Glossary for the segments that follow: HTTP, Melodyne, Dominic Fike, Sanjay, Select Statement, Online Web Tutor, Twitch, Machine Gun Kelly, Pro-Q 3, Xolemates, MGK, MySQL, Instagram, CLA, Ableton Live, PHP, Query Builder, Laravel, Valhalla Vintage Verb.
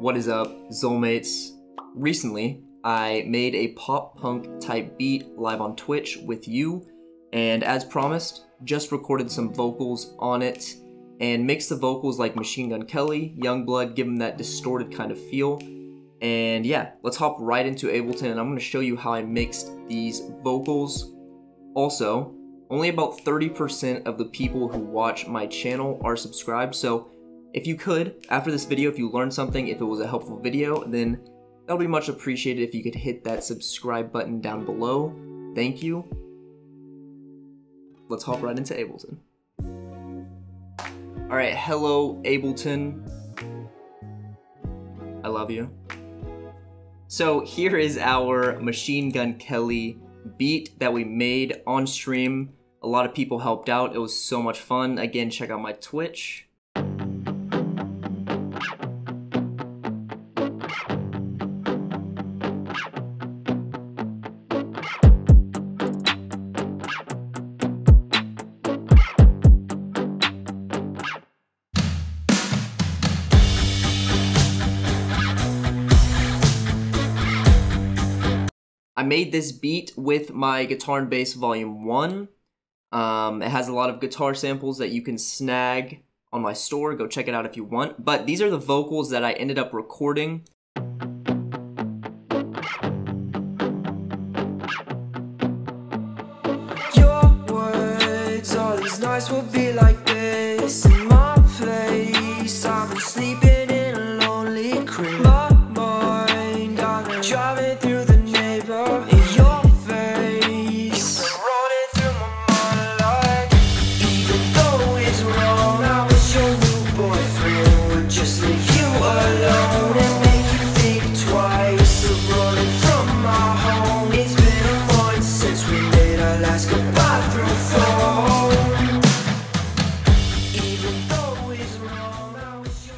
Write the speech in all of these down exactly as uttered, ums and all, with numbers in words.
What is up, Xolemates? Recently, I made a pop-punk type beat live on Twitch with you, and as promised, just recorded some vocals on it, and mixed the vocals like Machine Gun Kelly, Youngblood, give them that distorted kind of feel. And yeah, let's hop right into Ableton, and I'm going to show you how I mixed these vocals. Also, only about thirty percent of the people who watch my channel are subscribed, so if you could, after this video, if you learned something, if it was a helpful video, then that'll be much appreciated if you could hit that subscribe button down below. Thank you. Let's hop right into Ableton. All right, hello Ableton. I love you. So here is our Machine Gun Kelly beat that we made on stream. A lot of people helped out. It was so much fun. Again, check out my Twitch. I made this beat with my guitar and bass volume one. Um, it has a lot of guitar samples that you can snag on my store. Go check it out if you want. But these are the vocals that I ended up recording. Your words, all these nights will be like this. In my place, I've been sleeping in a lonely crib. My mind, I've been driving through.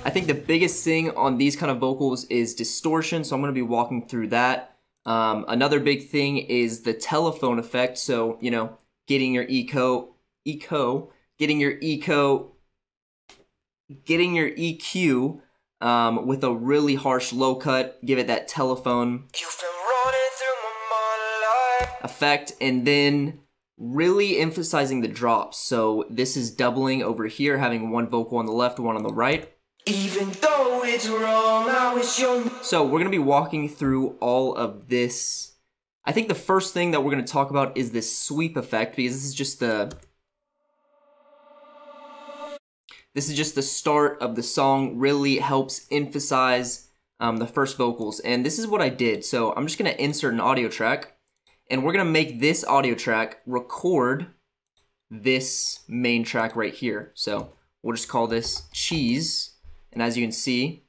I think the biggest thing on these kind of vocals is distortion, so I'm going to be walking through that. Um, another big thing is the telephone effect, so, you know, getting your echo, echo, getting your echo, getting your E Q um, with a really harsh low cut, give it that telephone effect, and then really emphasizing the drops. So this is doubling over here, having one vocal on the left, one on the right. Even though it's wrong, I wish you. So we're gonna be walking through all of this. I think the first thing that we're gonna talk about is this sweep effect, because this is just the this is just the start of the song. Really helps emphasize um, the first vocals, and this is what I did. So I'm just gonna insert an audio track, and we're gonna make this audio track record this main track right here. So we'll just call this Cheese. And as you can see,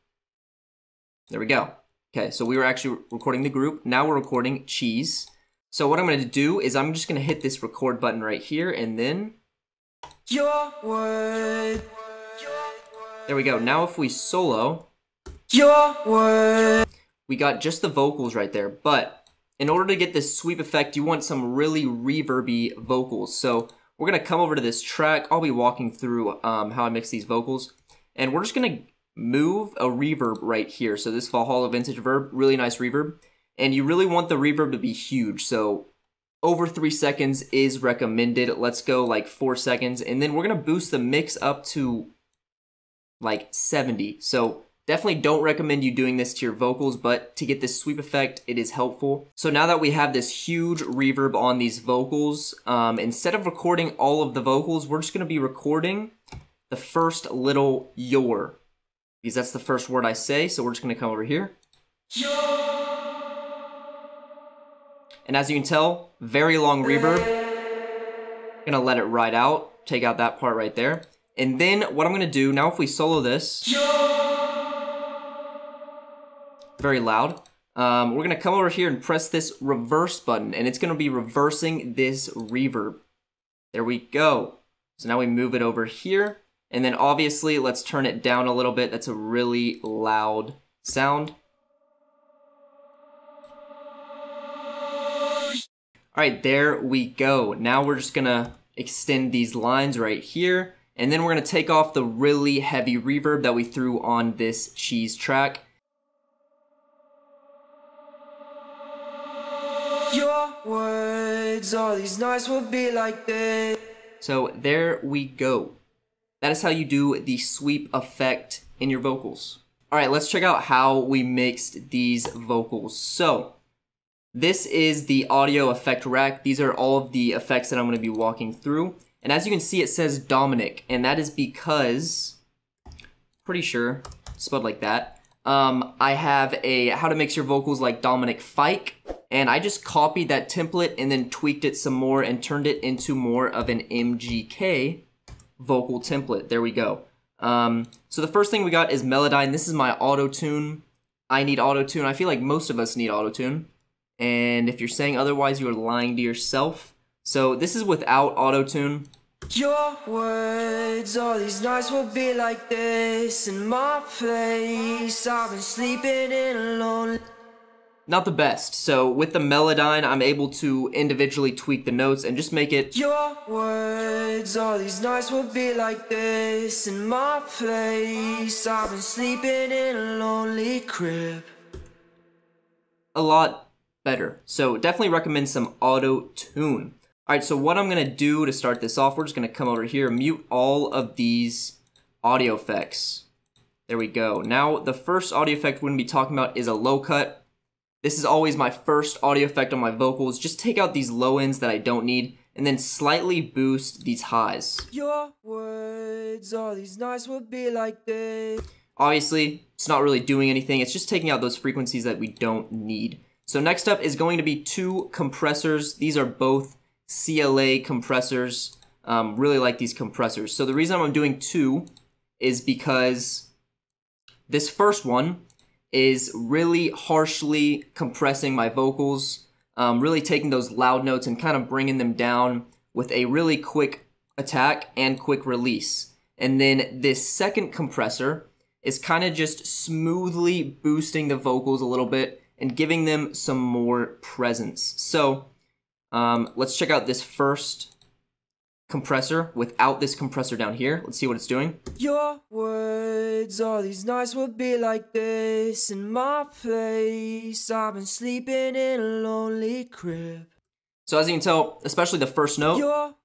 there we go. Okay, so we were actually recording the group. Now we're recording Cheese. So what I'm going to do is I'm just going to hit this record button right here, and then your word. There we go. Now if we solo, your word. We got just the vocals right there. But in order to get this sweep effect, you want some really reverby vocals. So we're going to come over to this track. I'll be walking through um, how I mix these vocals. And we're just going to move a reverb right here. So this Valhalla Vintage Verb, really nice reverb. And you really want the reverb to be huge. So over three seconds is recommended. Let's go like four seconds. And then we're going to boost the mix up to like seventy. So definitely don't recommend you doing this to your vocals, but to get this sweep effect, it is helpful. So now that we have this huge reverb on these vocals, um, instead of recording all of the vocals, we're just going to be recording the first little your, because that's the first word I say. So we're just going to come over here. And as you can tell, very long reverb. I'm going to let it ride out, take out that part right there. And then what I'm going to do now, if we solo this, very loud, um, we're going to come over here and press this reverse button, and it's going to be reversing this reverb. There we go. So now we move it over here. And then obviously, let's turn it down a little bit. That's a really loud sound. All right, there we go. Now we're just gonna extend these lines right here. And then we're gonna take off the really heavy reverb that we threw on this Cheese track. words, all these nights will be like this. So there we go. That is how you do the sweep effect in your vocals. All right, let's check out how we mixed these vocals. So this is the audio effect rack. These are all of the effects that I'm going to be walking through. And as you can see, it says Dominic, and that is because, pretty sure, spelled like that, um, I have a how to mix your vocals like Dominic Fike, and I just copied that template and then tweaked it some more and turned it into more of an M G K vocal template. There we go. Um, so the first thing we got is Melodyne. This is my auto-tune. I need auto-tune. I feel like most of us need auto-tune. And if you're saying otherwise, you are lying to yourself. So this is without auto-tune. Your words, all these nights will be like this. In my place, I've been sleeping in alone. Not the best. So with the Melodyne, I'm able to individually tweak the notes and just make it. Your words, all these nights will be like this. In my place, I've been sleeping in a lonely crib. A lot better. So definitely recommend some auto-tune. All right, so what I'm gonna do to start this off, we're just gonna come over here, mute all of these audio effects. There we go. Now, the first audio effect we're gonna be talking about is a low cut. This is always my first audio effect on my vocals. Just take out these low ends that I don't need and then slightly boost these highs. Your words, all these nights will be like this. Obviously, it's not really doing anything. It's just taking out those frequencies that we don't need. So next up is going to be two compressors. These are both C L A compressors. Um, really like these compressors. So the reason I'm doing two is because this first one is really harshly compressing my vocals, um, really taking those loud notes and kind of bringing them down with a really quick attack and quick release. And then this second compressor is kind of just smoothly boosting the vocals a little bit and giving them some more presence. So um, let's check out this first compressor without this compressor down here. Let's see what it's doing. Your words, all these nights will be like this. In my place, I've been sleeping in a lonely crib. So as you can tell, especially the first note,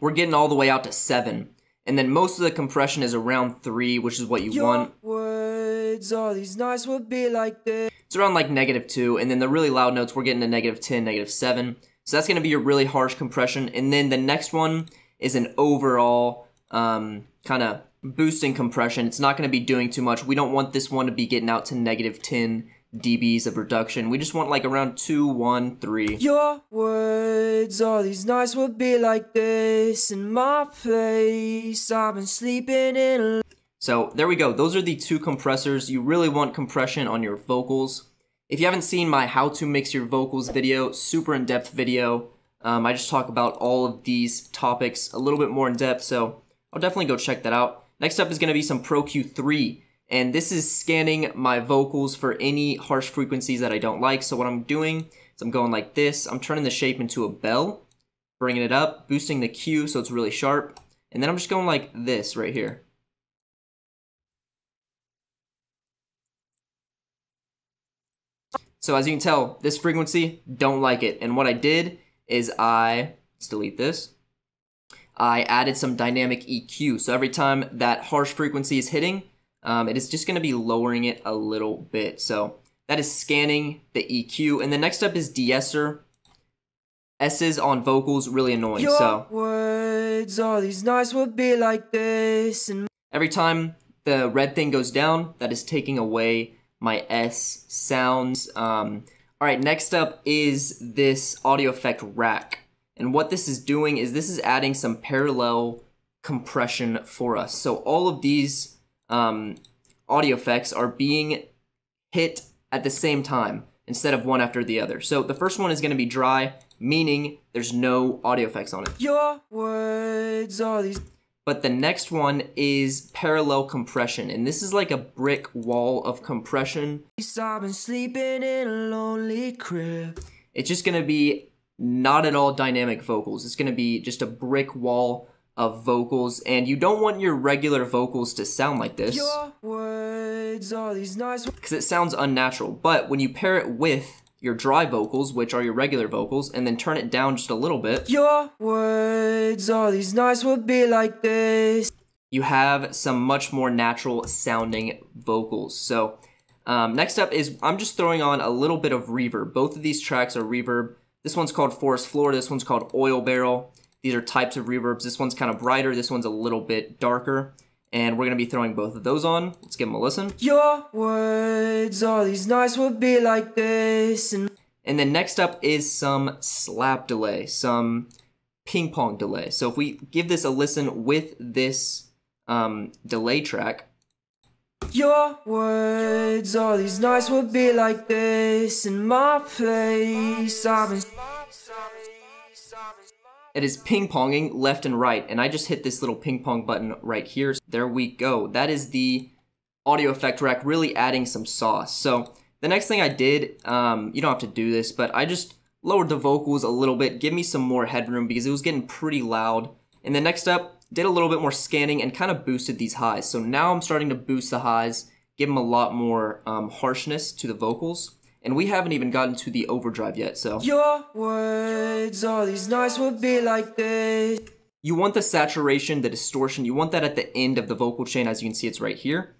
we're getting all the way out to seven. And then most of the compression is around three, which is what you Your want. Words, all these nights will be like this. It's around like negative two, and then the really loud notes, we're getting to negative ten, negative seven. So that's going to be your really harsh compression. And then the next one is an overall um, kind of boosting compression. It's not going to be doing too much. We don't want this one to be getting out to negative ten dBs of reduction. We just want like around two, one, three. Your words, all these nights will be like this. In my place, I've been sleeping in. So there we go. Those are the two compressors. You really want compression on your vocals. If you haven't seen my how to mix your vocals video, super in-depth video, um, I just talk about all of these topics a little bit more in depth, so I'll definitely go check that out. Next up is going to be some Pro Q three, and this is scanning my vocals for any harsh frequencies that I don't like. So what I'm doing is I'm going like this, I'm turning the shape into a bell, bringing it up, boosting the Q so it's really sharp, and then I'm just going like this right here. So as you can tell, this frequency, don't like it. And what I did is I, let's delete this, I added some dynamic E Q. So every time that harsh frequency is hitting, um, it is just gonna be lowering it a little bit. So that is scanning the E Q. And the next up is de-esser. S's on vocals, really annoying, Your so. Words, all these nights will be like this. And every time the red thing goes down, that is taking away my S sounds. Um, all right, next up is this audio effect rack. And what this is doing is this is adding some parallel compression for us. So all of these um, audio effects are being hit at the same time instead of one after the other. So the first one is gonna be dry, meaning there's no audio effects on it. Your words are these. But the next one is parallel compression, and this is like a brick wall of compression. I've been sleeping in a lonely crib. It's just gonna be not at all dynamic vocals. It's gonna be just a brick wall of vocals, and you don't want your regular vocals to sound like this. Your words are these nice. Because it sounds unnatural, but when you pair it with your dry vocals, which are your regular vocals, and then turn it down just a little bit. Your words, all these nights would be like this. You have some much more natural sounding vocals. So um, next up is I'm just throwing on a little bit of reverb. Both of these tracks are reverb. This one's called Forest Floor. This one's called Oil Barrel. These are types of reverbs. This one's kind of brighter. This one's a little bit darker. And we're going to be throwing both of those on. Let's give them a listen. Your words, all these nights would be like this. And, and then next up is some slap delay, some ping pong delay. So if we give this a listen with this um, delay track. Your words, all these nights would be like this. In my place, I've been... It is ping-ponging left and right, and I just hit this little ping-pong button right here. There we go. That is the audio effect rack, really adding some sauce. So the next thing I did, um, you don't have to do this, but I just lowered the vocals a little bit, give me some more headroom because it was getting pretty loud. And then next up, did a little bit more scanning and kind of boosted these highs. So now I'm starting to boost the highs, give them a lot more um, harshness to the vocals. And we haven't even gotten to the overdrive yet, so. Your words, all these nights would be like this. You want the saturation, the distortion, you want that at the end of the vocal chain, as you can see it's right here.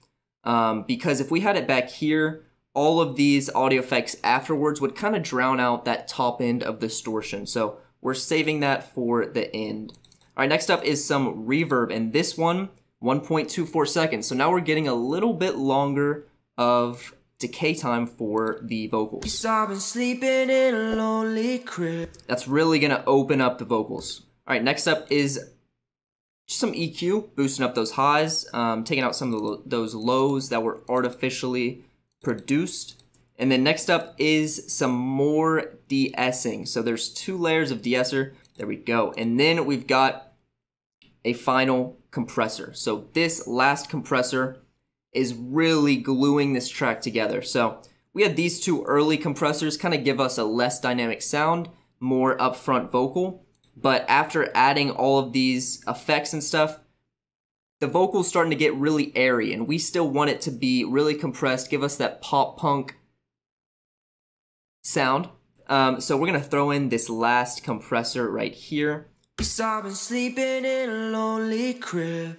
Um, because if we had it back here, all of these audio effects afterwards would kind of drown out that top end of distortion. So we're saving that for the end. All right, next up is some reverb, and this one, one point two four seconds. So now we're getting a little bit longer of decay time for the vocals. Sleeping in a lonely crib. That's really gonna open up the vocals. All right, next up is just some E Q, boosting up those highs, um, taking out some of the, those lows that were artificially produced. And then next up is some more de-essing. So there's two layers of de-esser. There we go. And then we've got a final compressor. So this last compressor is really gluing this track together. So we had these two early compressors kind of give us a less dynamic sound, more upfront vocal. But after adding all of these effects and stuff, the vocal's starting to get really airy, and we still want it to be really compressed, give us that pop punk sound. Um, so we're gonna throw in this last compressor right here. I've been sleeping in a lonely crib.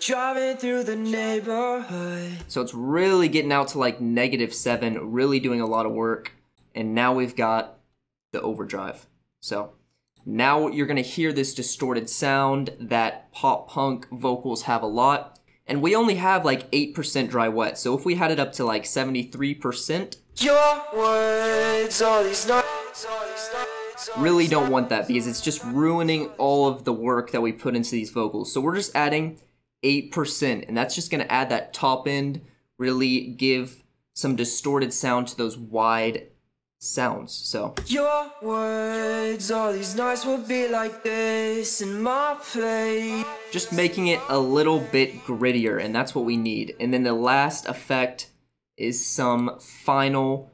Driving through the neighborhood. So it's really getting out to like negative seven, really doing a lot of work. And now we've got the overdrive. So now you're gonna hear this distorted sound that pop punk vocals have a lot. And we only have like eight percent dry wet. So if we had it up to like seventy-three percent, your words, all these nights, all these nights. Really don't want that because it's just ruining all of the work that we put into these vocals. So we're just adding eight percent, and that's just going to add that top end, really give some distorted sound to those wide sounds. So your words, all these nights will be like this in my place. Just making it a little bit grittier, and that's what we need. And then the last effect is some final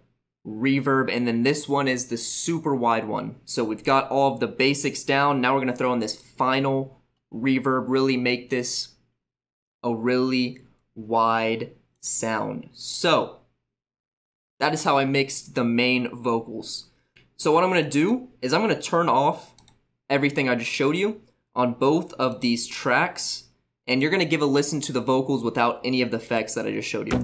reverb, and then this one is the super wide one. So we've got all of the basics down. Now we're going to throw in this final reverb, really make this a really wide sound. So that is how I mixed the main vocals. So what I'm gonna do is I'm gonna turn off everything I just showed you on both of these tracks, and you're gonna give a listen to the vocals without any of the effects that I just showed you.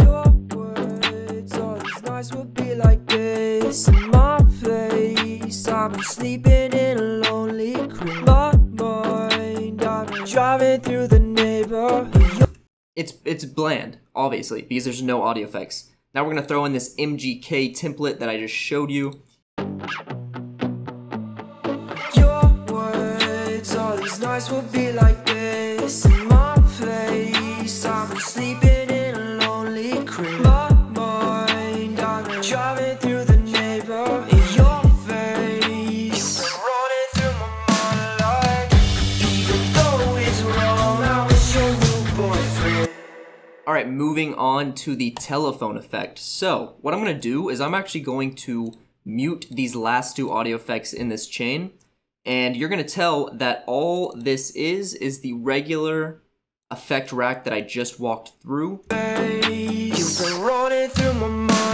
Your words, all these nights will be like this in my place. I've been sleeping in a lonely crib. Driving through the neighborhood. It's it's bland, obviously, because there's no audio effects. Now we're gonna throw in this M G K template that I just showed you. Your words, all these nights will be like this in my place. I'm sleeping in a lonely crib. My mind, I'm driving through the neighborhood. In your face, you've been running through my mind like. All right, moving on to the telephone effect. So what I'm gonna do is I'm actually going to mute these last two audio effects in this chain, and you're gonna tell that all this is is the regular effect rack that I just walked through. You've been running through my mind.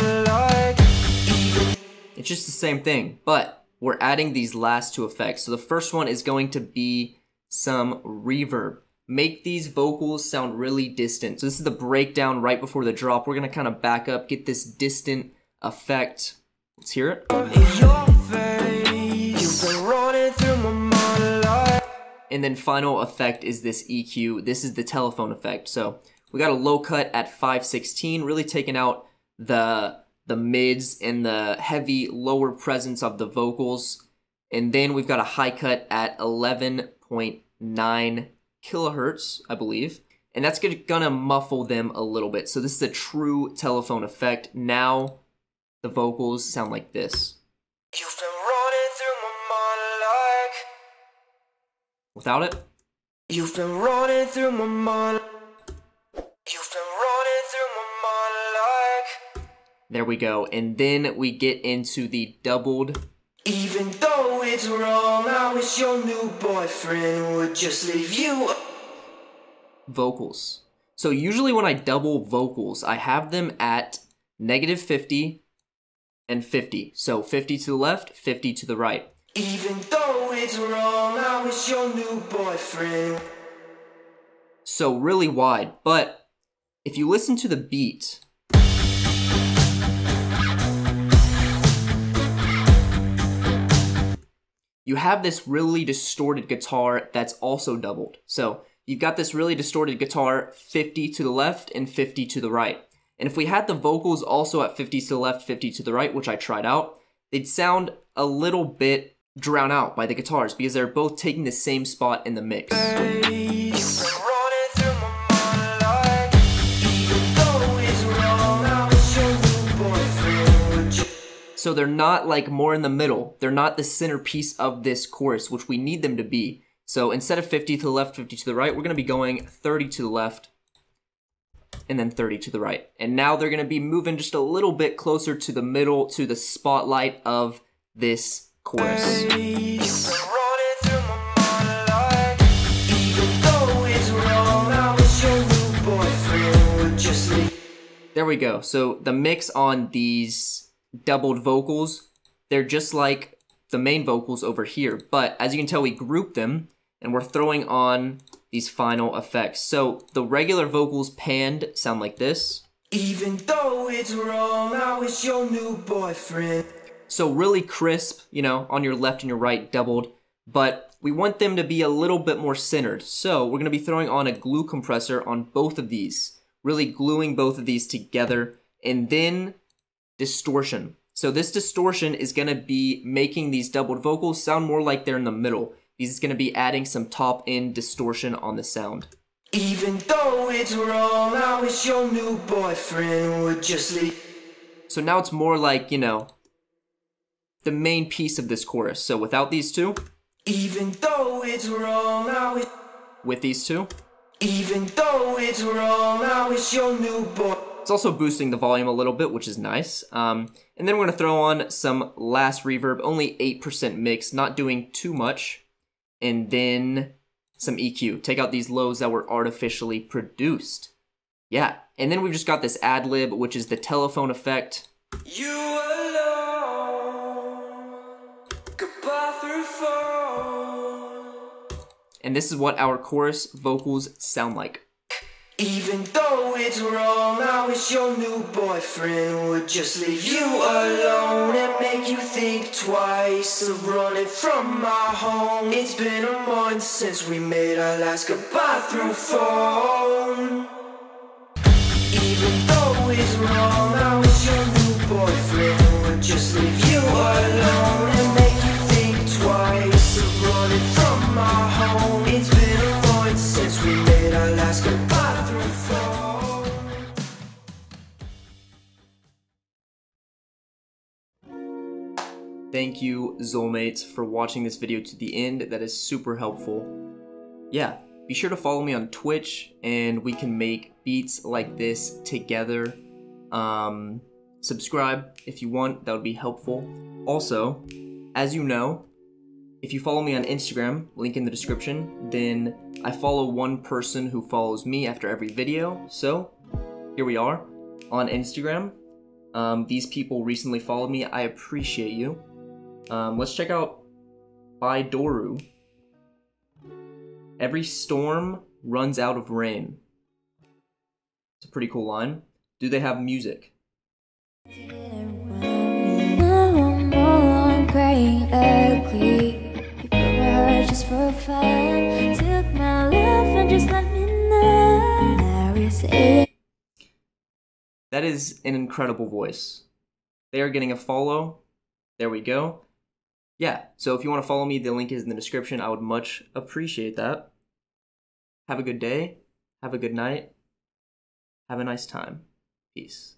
It's just the same thing, but we're adding these last two effects. So the first one is going to be some reverb. Make these vocals sound really distant. So this is the breakdown right before the drop. We're gonna kind of back up, get this distant effect. Let's hear it. Your face. You've been running through my monologue. And then final effect is this E Q. This is the telephone effect. So we got a low cut at five sixteen, really taking out the the mids and the heavy lower presence of the vocals. And then we've got a high cut at eleven point nine kilohertz, I believe, and that's gonna muffle them a little bit. So this is a true telephone effect. Now the vocals sound like this. You've been running through my monologue. Without it. You've been running through my monologue. You've been running through my monologue. There we go, and then we get into the doubled. Even though it's wrong, I wish your new boyfriend would just leave you. Vocals. So usually when I double vocals, I have them at negative fifty and fifty. So fifty to the left, fifty to the right. Even though it's wrong, I wish your new boyfriend. So really wide, but if you listen to the beat, you have this really distorted guitar that's also doubled. So you've got this really distorted guitar, fifty to the left and fifty to the right. And if we had the vocals also at fifty to the left, fifty to the right, which I tried out, they'd sound a little bit drowned out by the guitars because they're both taking the same spot in the mix. So they're not like more in the middle. They're not the centerpiece of this chorus, which we need them to be. So instead of fifty to the left, fifty to the right, we're gonna be going thirty to the left and then thirty to the right. And now they're gonna be moving just a little bit closer to the middle, to the spotlight of this chorus. There we go. So the mix on these doubled vocals, they're just like the main vocals over here, but as you can tell, we group them and we're throwing on these final effects. So the regular vocals panned sound like this. Even though it's wrong, I wish your new boyfriend. So really crisp, you know, on your left and your right doubled, but we want them to be a little bit more centered. So we're gonna be throwing on a glue compressor on both of these, really gluing both of these together, and then distortion. So this distortion is going to be making these doubled vocals sound more like they're in the middle. This is going to be adding some top end distortion on the sound. Even though it's wrong, I wish your new boyfriend would just leave. So now it's more like, you know, the main piece of this chorus. So without these two. Even though it's wrong, I wish. With these two. Even though it's wrong, I wish your new boy. It's also boosting the volume a little bit, which is nice. Um, and then we're gonna throw on some last reverb, only eight percent mix, not doing too much. And then some E Q. Take out these lows that were artificially produced. Yeah, and then we've just got this ad lib, which is the telephone effect. You alone, goodbye through phone. And this is what our chorus vocals sound like. Even though it's wrong, I wish your new boyfriend would just leave you alone and make you think twice of running from my home. It's been a month since we made our last goodbye through phone. Even though it's wrong, I wish your new boyfriend would just leave you alone and make you think twice of running from my home. It's been a month since we made our last goodbye. Thank you, Xolemates, for watching this video to the end. That is super helpful. Yeah, be sure to follow me on Twitch and we can make beats like this together. Um, subscribe if you want, that would be helpful. Also, as you know, if you follow me on Instagram, link in the description, then I follow one person who follows me after every video. So here we are on Instagram. Um, these people recently followed me. I appreciate you. Um, let's check out by Doru. Every storm runs out of rain. It's a pretty cool line. Do they have music? Just for fun, took my love and just let me know. That is an incredible voice. They are getting a follow. There we go. Yeah, so if you want to follow me, the link is in the description. I would much appreciate that. Have a good day. Have a good night. Have a nice time. Peace.